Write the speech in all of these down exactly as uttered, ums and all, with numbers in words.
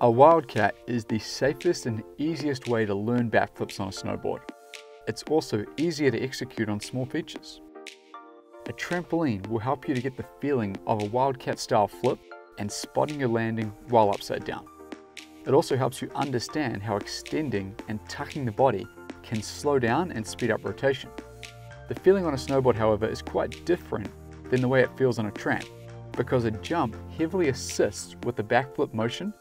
A Wildcat is the safest and easiest way to learn backflips on a snowboard. It's also easier to execute on small features. A trampoline will help you to get the feeling of a Wildcat style flip and spotting your landing while upside down. It also helps you understand how extending and tucking the body can slow down and speed up rotation. The feeling on a snowboard, however, is quite different than the way it feels on a tramp, because a jump heavily assists with the backflip motion,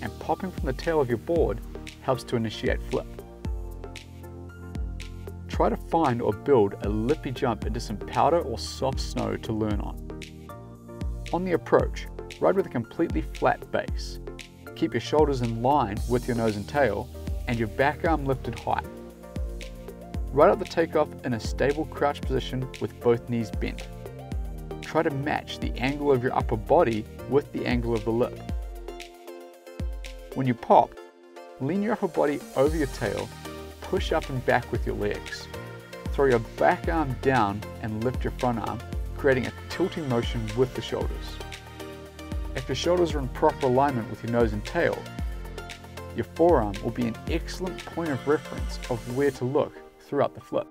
and popping from the tail of your board helps to initiate flip. Try to find or build a lippy jump into some powder or soft snow to learn on. On the approach, ride with a completely flat base. Keep your shoulders in line with your nose and tail, and your back arm lifted high. Ride out the takeoff in a stable crouch position with both knees bent. Try to match the angle of your upper body with the angle of the lip. When you pop, lean your upper body over your tail, push up and back with your legs. Throw your back arm down and lift your front arm, creating a tilting motion with the shoulders. If your shoulders are in proper alignment with your nose and tail, your forearm will be an excellent point of reference of where to look throughout the flip.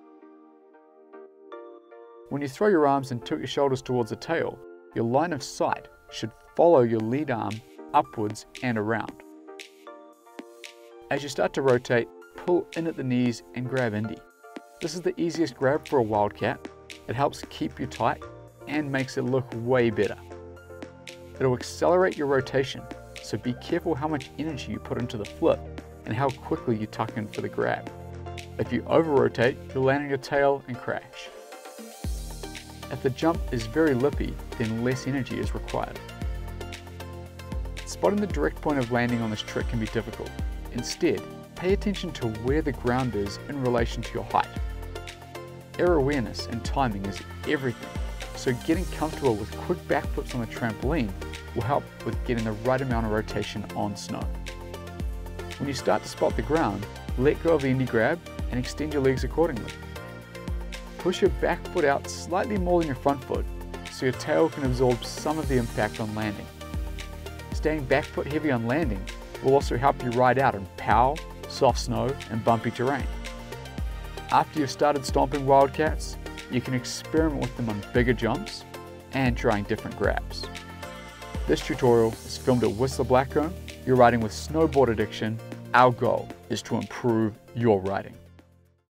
When you throw your arms and tilt your shoulders towards the tail, your line of sight should follow your lead arm upwards and around. As you start to rotate, pull in at the knees and grab indie. This is the easiest grab for a Wildcat. It helps keep you tight and makes it look way better. It'll accelerate your rotation, so be careful how much energy you put into the flip and how quickly you tuck in for the grab. If you over-rotate, you'll land on your tail and crash. If the jump is very lippy, then less energy is required. Spotting the direct point of landing on this trick can be difficult. Instead, pay attention to where the ground is in relation to your height. Air awareness and timing is everything, so getting comfortable with quick backflips on the trampoline will help with getting the right amount of rotation on snow. When you start to spot the ground, let go of the indie grab and extend your legs accordingly. Push your back foot out slightly more than your front foot so your tail can absorb some of the impact on landing. Staying back foot heavy on landing will also help you ride out in pow, soft snow and bumpy terrain. After you've started stomping Wildcats, you can experiment with them on bigger jumps and trying different grabs. This tutorial is filmed at Whistler Blackcomb. You're riding with Snowboard Addiction. Our goal is to improve your riding.